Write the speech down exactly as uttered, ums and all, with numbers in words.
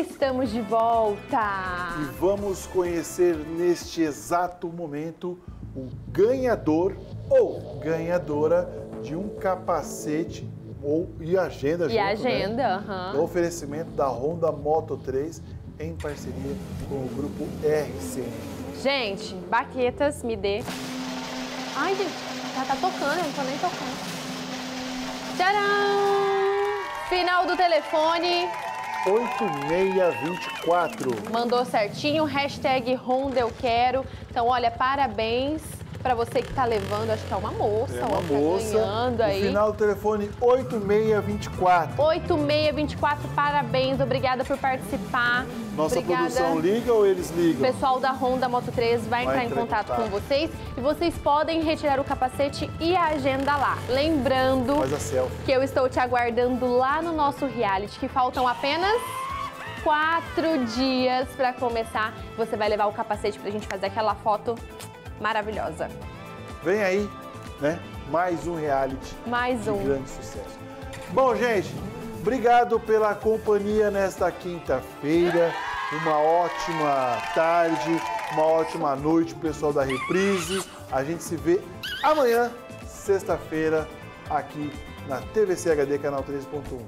Estamos de volta! E vamos conhecer neste exato momento o ganhador ou ganhadora de um capacete ou, e agenda e junto, agenda, né? Uhum. O oferecimento da Honda Mototrês em parceria com o Grupo R C N. Gente, baquetas, me dê. Ai, gente, já tá tocando, eu não tô nem tocando. Tcharam! Final do telefone. oito seis dois quatro. Mandou certinho, hashtag Honda eu quero. Então, olha, parabéns para você que tá levando, acho que é uma moça. É uma moça, tá ganhando aí. Final do telefone oito seis dois quatro. oito seis dois quatro, parabéns, obrigada por participar. Nossa obrigada. Produção liga ou eles ligam? O pessoal da Honda Mototrês vai, vai entrar em contato, contato com vocês e vocês podem retirar o capacete e a agenda lá. Lembrando que eu estou te aguardando lá no nosso reality, que faltam apenas... quatro dias para começar. Você vai levar o capacete pra gente fazer aquela foto maravilhosa. Vem aí, né? Mais um reality. Mais um. De grande sucesso. Bom, gente, obrigado pela companhia nesta quinta-feira. Uma ótima tarde, uma ótima noite, pessoal da Reprise. A gente se vê amanhã, sexta-feira, aqui na T V C H D, canal três ponto um.